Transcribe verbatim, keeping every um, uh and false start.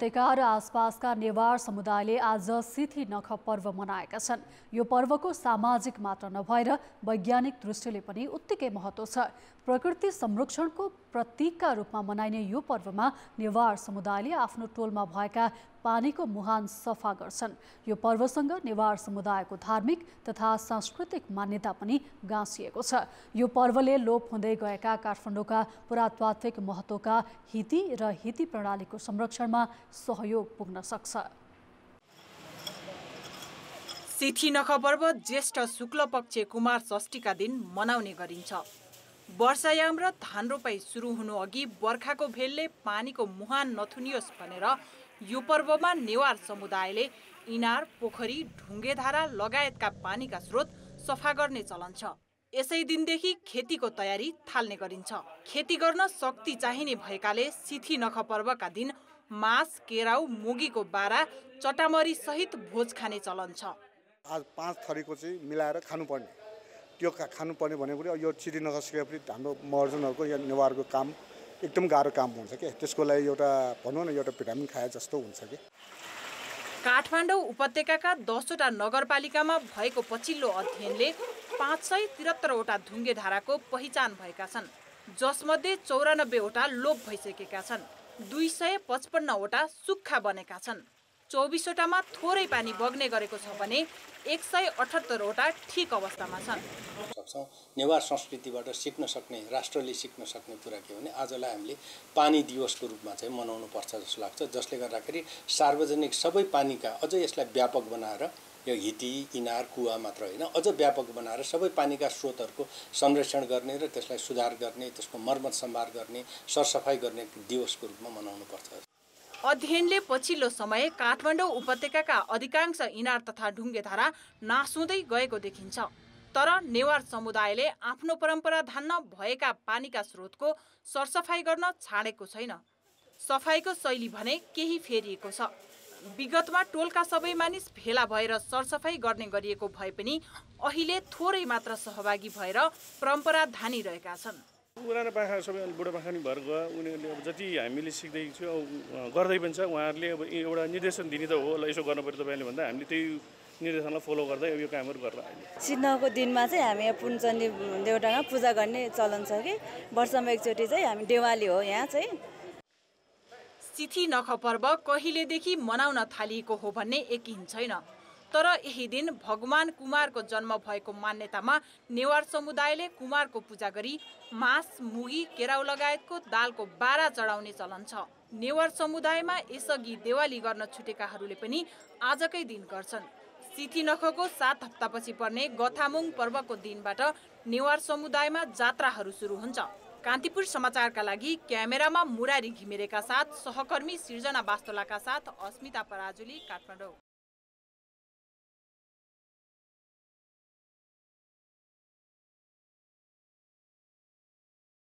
टेका र आसपासका नेवार समुदायले आज सिथि नख पर्व मनाएका छन्। यो पर्वको सामाजिक मात्र नभएर वैज्ञानिक दृष्टिले पनि उत्तिकै महत्त्व छ। प्रकृति संरक्षणको प्रतीकका रूपमा मनाइने यो पर्वमा नेवार समुदायले आफ्नो टोलमा भएका पानीको मुहान सफा गर्छन्। यो पर्वसँग नेवार समुदायको धार्मिक तथा सांस्कृतिक मान्यता पनि गाँसिएको छ। यो पर्वले लोप हुँदै गएका काठमाडौँका पुरातात्विक महत्त्वका हिति र हिति प्रणालीको संरक्षणमा सहयोग पुग्न सक्छ। सिथि नख पर्व ज्येष्ठ शुक्ल पक्ष कुमार षष्ठीका दिन मनाउने गरिन्छ। वर्षायाम र धान रोपाई सुरु हुनु अघि बर्खाको भेलले पानीको मुहान नथुनियोस् भनेर यो पर्वमा नेवार समुदायले इनार, पोखरी, ढुङ्गेधारा लगायतका पानीका स्रोत सफा गर्ने चलन छ। यसै दिनदेखि खेतीको तयारी थाल्ने गरिन्छ। खेती गर्न शक्ति चाहिने भएकाले सिथि नख पर्वका दिन मास, केराउ, मुगीको बारा, चटामरी सहित भोज खाने चलन छ। आज पाँच थरीको चाहिँ मिलाएर खानुपर्ने, त्यो खानुपर्ने भनेको यो सिथि नख पर्वले हाम्रो महर्जनहरुको या नेवारको काम एकदम गाह्रो काम हुन्छ के, त्यसको लागि एउटा भनौँ न एउटा भिटामिन खाए जस्तो हुन्छ के। काठमाडौँ उपत्यकाका दसवटा नगरपालिकामा भएको पछिल्लो अध्ययनले पाँच सय त्रिहत्तरवटा ढुङ्गे धाराको पहिचान भएका छन्, जसमध्ये चौरानब्बेवटा लोप भइसकेका छन्, दुई सय पचपन्नवटा सुक्खा बनेका छन्, चौबिसवटामा थोरै पानी बग्ने गरेको छ भने एक सय अठहत्तरवटा ठिक अवस्थामा छन्। नेवार संस्कृतिबाट सिक्न सक्ने, राष्ट्रले सिक्न सक्ने कुरा के भने आजलाई हामीले पानी दिवसको रूपमा चाहिँ मनाउनु पर्छ जस्तो लाग्छ, जसले गर्दाखेरि सार्वजनिक सबै पानीका अझ यसलाई व्यापक बनाएर यो हिटी, इनार, कुवा मात्र होइन अझ व्यापक बनाएर सबै पानीका स्रोतहरूको संरक्षण गर्ने र त्यसलाई सुधार गर्ने, त्यसको मर्मत सम्भार गर्ने, सरसफाई गर्ने दिवसको रूपमा मनाउनु पर्छ। अध्ययनले पछिल्लो समय काठमाडौँ उपत्यकाका अधिकांश इनार तथा ढुङ्गेधारा नाश हुँदै गएको देखिन्छ, तर नेवार समुदायले आफ्नो परम्परा धान्न भएका पानीका स्रोतको सरसफाई गर्न छाडेको छैन। सफाईको शैली भने केही फेरिएको छ। विगतमा टोलका सबै मानिस भेला भएर सरसफाई गर्ने गरिएको भए पनि अहिले थोरै मात्र सहभागी भएर परम्परा धानिरहेका छन्। पुरानो पाखा सबै अलि बुढापाखानी भएर गयो, उनीहरूले अब जति हामीले सिक्दैछु अब गर्दै पनि छ। उहाँहरूले अब एउटा निर्देशन दिने त हो, ल यसो गर्नुपर्यो तपाईँले भन्दा हामीले त्यही निर्देशनलाई फलो गर्दै अब यो कामहरू गर्ला। सिथि नखको दिनमा चाहिँ हामी यहाँ पुनचण्डी देउटामा पूजा गर्ने चलन छ कि वर्षमा एकचोटि चाहिँ हामी देवाली हो। यहाँ चाहिँ सिथि नख पर्व कहिलेदेखि मनाउन थालिएको हो भन्ने यकिन छैन, तर यही दिन भगवान कुमारको जन्म भएको मान्यतामा नेवार समुदायले कुमारको पूजा गरी मास, मुगी, केराउ लगायतको दालको बारा चढाउने चलन छ। नेवार समुदायमा यसअघि देवाली गर्न छुटेकाहरूले पनि आजकै दिन गर्छन्। सिथि नखको सात हप्तापछि पर्ने गथामुङ पर्वको दिनबाट नेवार समुदायमा जात्राहरू सुरु हुन्छ। कान्तिपुर समाचारका लागि क्यामेरामा मुरारी घिमिरेका साथ सहकर्मी सृजना बास्तोलाका साथ अस्मिता पराजुली, काठमाडौँ।